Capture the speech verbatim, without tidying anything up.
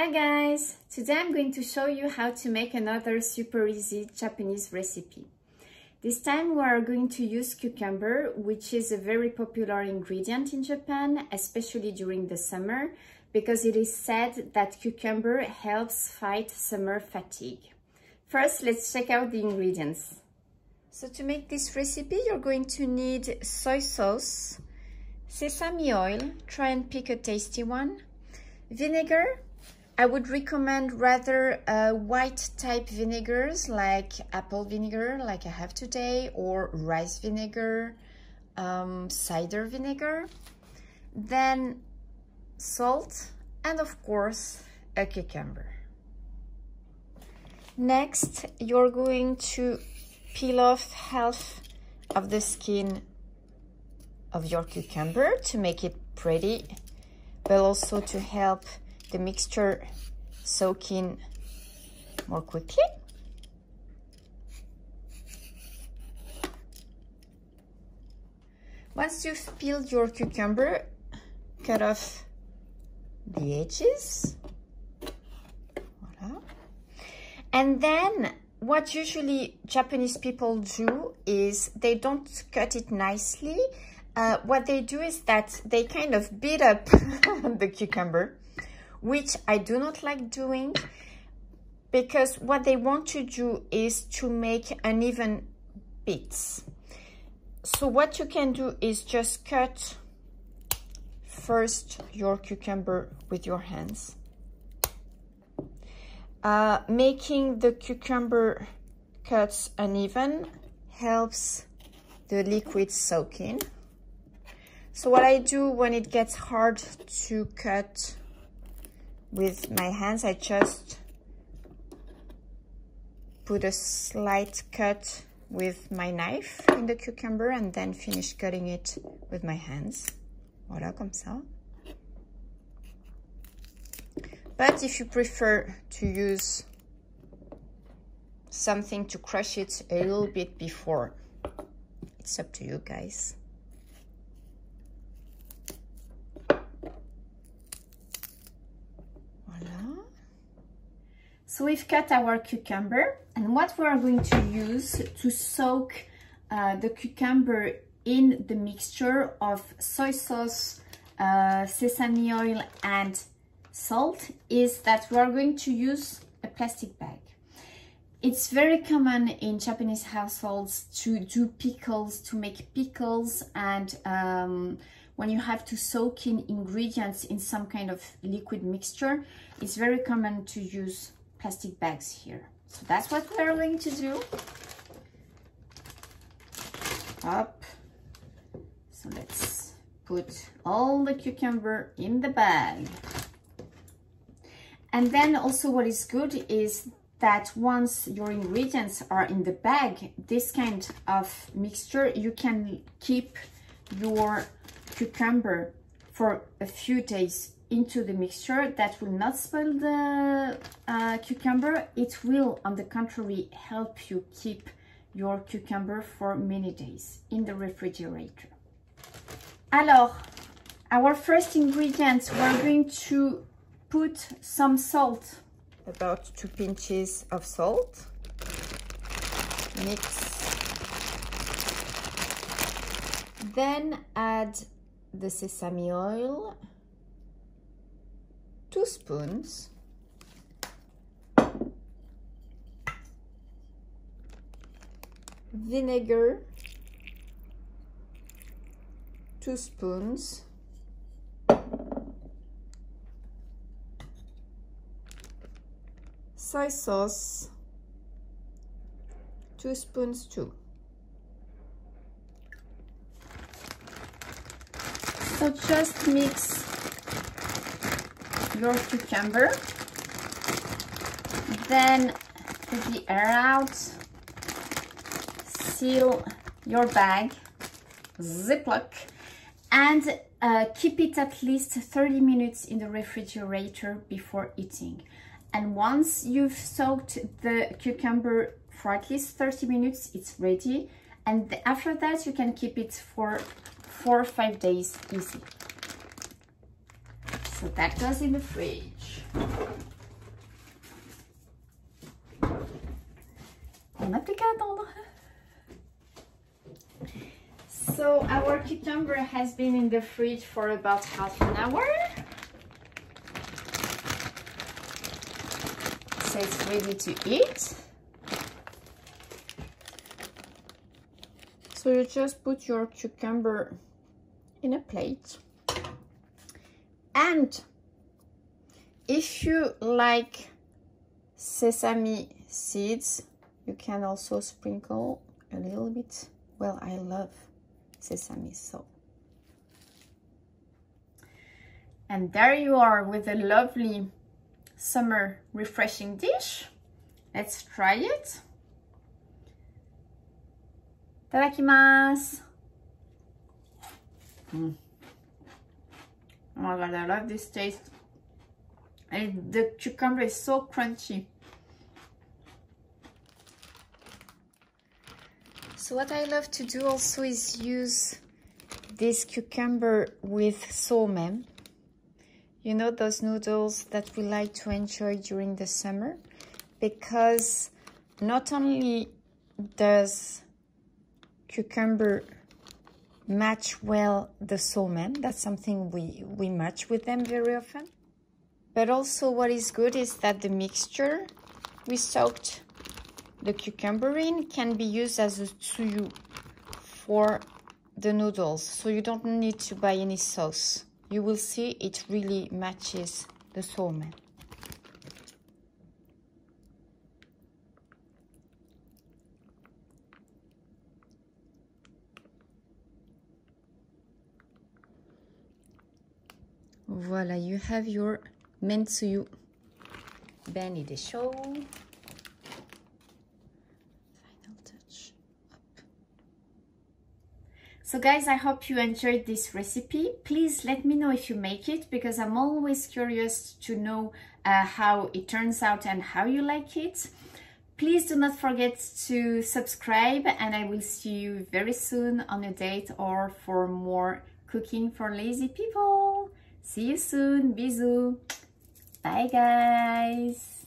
Hi guys! Today I'm going to show you how to make another super easy Japanese recipe. This time we are going to use cucumber, which is a very popular ingredient in Japan, especially during the summer, because it is said that cucumber helps fight summer fatigue. First, let's check out the ingredients. So to make this recipe, you're going to need soy sauce, sesame oil, try and pick a tasty one, vinegar. I would recommend rather uh, white type vinegars like apple vinegar, like I have today, or rice vinegar, um, cider vinegar, then salt, and of course, a cucumber. Next, you're going to peel off half of the skin of your cucumber to make it pretty, but also to help the mixture soak in more quickly. Once you've peeled your cucumber, cut off the edges. Voila. And then what usually Japanese people do is they don't cut it nicely. Uh, what they do is that they kind of beat up the cucumber, which I do not like doing, because what they want to do is to make uneven bits. So what you can do is just cut first your cucumber with your hands, uh, making the cucumber cuts uneven helps the liquid soak in. So what I do when it gets hard to cut with my hands, I just put a slight cut with my knife in the cucumber and then finish cutting it with my hands. Voilà, comme ça. But if you prefer to use something to crush it a little bit before, it's up to you guys. So we've cut our cucumber, and what we are going to use to soak uh, the cucumber in the mixture of soy sauce, uh, sesame oil and salt is that we are going to use a plastic bag. It's very common in Japanese households to do pickles, to make pickles, and um, when you have to soak in ingredients in some kind of liquid mixture, it's very common to use plastic bags here. So that's what we're going to do. Up. So let's put all the cucumber in the bag. And then also what is good is that once your ingredients are in the bag, this kind of mixture, you can keep your cucumber for a few days into the mixture. That will not spoil the uh, cucumber. It will, on the contrary, help you keep your cucumber for many days in the refrigerator. Alors, our first ingredient, we're going to put some salt, about two pinches of salt. Mix. Then add the sesame oil, two spoons, vinegar, two spoons, soy sauce, two spoons too. So just mix your cucumber, then put the air out, seal your bag, Ziploc, and uh, keep it at least thirty minutes in the refrigerator before eating. And once you've soaked the cucumber for at least thirty minutes, it's ready. And after that, you can keep it for four or five days easy. So that goes in the fridge. on a plus qu'à attendre. So our cucumber has been in the fridge for about half an hour. So it's ready to eat. So you just put your cucumber in a plate. And if you like sesame seeds, you can also sprinkle a little bit. Well, I love sesame, so. And there you are with a lovely summer refreshing dish. Let's try it. Itadakimasu. Mm. Oh my god, I love this taste. And the cucumber is so crunchy. So what I love to do also is use this cucumber with somen. You know, those noodles that we like to enjoy during the summer, because not only does cucumber match well the somen, that's something we, we match with them very often, but also what is good is that the mixture we soaked the cucumber in can be used as a tsuyu for the noodles, so you don't need to buy any sauce. You will see it really matches the somen. Voila, you have your mensuyu. Beni de show. So guys, I hope you enjoyed this recipe. Please let me know if you make it, because I'm always curious to know uh, how it turns out and how you like it. Please do not forget to subscribe, and I will see you very soon on a date or for more cooking for lazy people. See you soon. Bisous. Bye guys.